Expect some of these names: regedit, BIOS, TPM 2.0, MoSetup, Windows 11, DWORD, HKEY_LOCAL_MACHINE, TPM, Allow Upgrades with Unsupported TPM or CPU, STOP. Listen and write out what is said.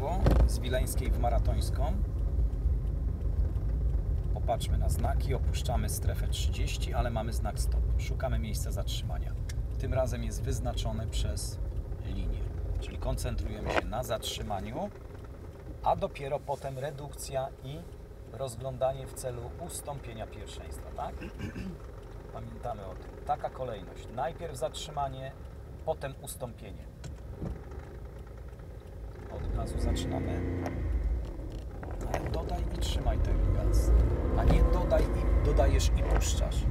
prawo z Wileńskiej w Maratońską. Popatrzmy na znaki, opuszczamy strefę 30, ale mamy znak stop. Szukamy miejsca zatrzymania. Tym razem jest wyznaczone przez linię. Czyli koncentrujemy się na zatrzymaniu, a dopiero potem redukcja i rozglądanie w celu ustąpienia pierwszeństwa. Tak? Pamiętamy o tym. Taka kolejność. Najpierw zatrzymanie, potem ustąpienie. Od razu zaczynamy. Ale dodaj i trzymaj ten gaz. A nie dodaj i dodajesz i puszczasz.